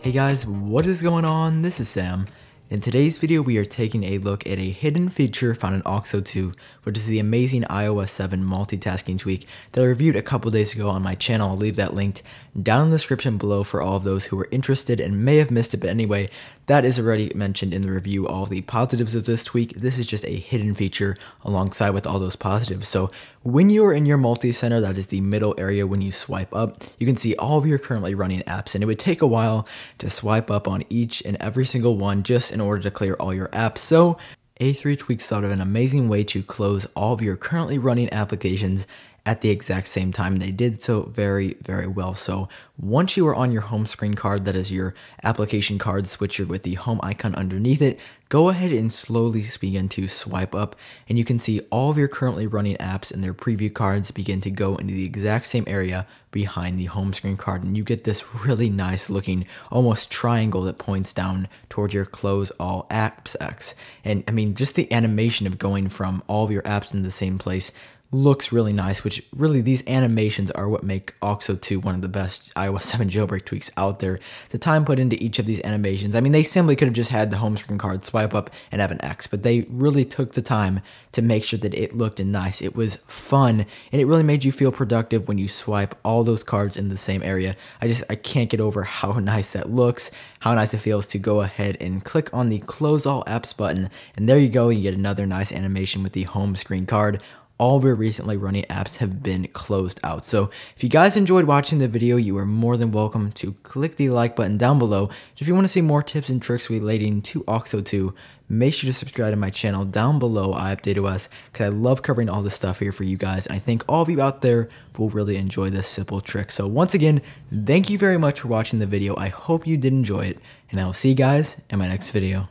Hey guys, what is going on? This is Sam. In today's video, we are taking a look at a hidden feature found in Auxo 2, which is the amazing iOS 7 multitasking tweak that I reviewed a couple days ago on my channel. I'll leave that linked down in the description below for all of those who were interested and may have missed it. But anyway, that is already mentioned in the review, all the positives of this tweak. This is just a hidden feature alongside with all those positives. So when you're in your multi-center, that is the middle area, when you swipe up, you can see all of your currently running apps, and it would take a while to swipe up on each and every single one just in order to clear all your apps. So A3 Tweaks thought of an amazing way to close all of your currently running applications at the exact same time. They did so very, very well. So once you are on your home screen card, that is your application card switcher with the home icon underneath it, go ahead and slowly begin to swipe up, and you can see all of your currently running apps and their preview cards begin to go into the exact same area behind the home screen card, and you get this really nice looking almost triangle that points down toward your close all apps X. And I mean, just the animation of going from all of your apps in the same place looks really nice, which really these animations are what make Auxo 2 one of the best iOS 7 jailbreak tweaks out there. The time put into each of these animations, I mean, they simply could have just had the home screen card swipe up and have an X, but they really took the time to make sure that it looked nice. It was fun, and it really made you feel productive when you swipe all those cards in the same area. I can't get over how nice that looks, how nice it feels to go ahead and click on the close all apps button, and there you go, you get another nice animation with the home screen card. All of your recently running apps have been closed out. So if you guys enjoyed watching the video, you are more than welcome to click the like button down below. If you want to see more tips and tricks relating to Auxo 2, make sure to subscribe to my channel down below, iUpdateOS, because I love covering all this stuff here for you guys. And I think all of you out there will really enjoy this simple trick. So once again, thank you very much for watching the video. I hope you did enjoy it, and I will see you guys in my next video.